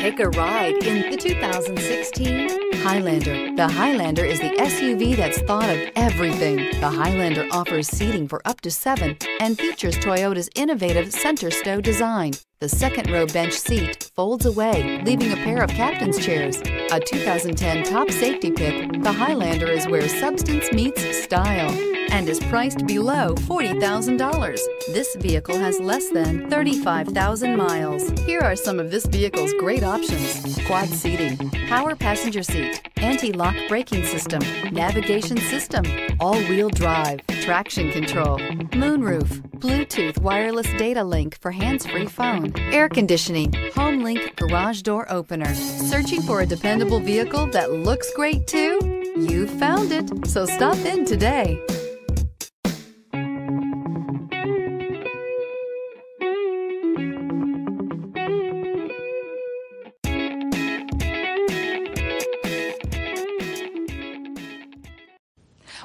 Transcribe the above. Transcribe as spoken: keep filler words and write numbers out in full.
Take a ride in the two thousand sixteen Highlander. The Highlander is the S U V that's thought of everything. The Highlander offers seating for up to seven and features Toyota's innovative center stow design. The second row bench seat folds away, leaving a pair of captain's chairs. A two thousand ten top safety pick, the Highlander is where substance meets style and is priced below forty thousand dollars. This vehicle has less than thirty-five thousand miles. Here are some of this vehicle's great options: quad seating, power passenger seat, anti-lock braking system, navigation system, all-wheel drive, traction control, moonroof, Bluetooth wireless data link for hands-free phone, air conditioning, home link garage door opener. Searching for a dependable vehicle that looks great too? You found it, so stop in today.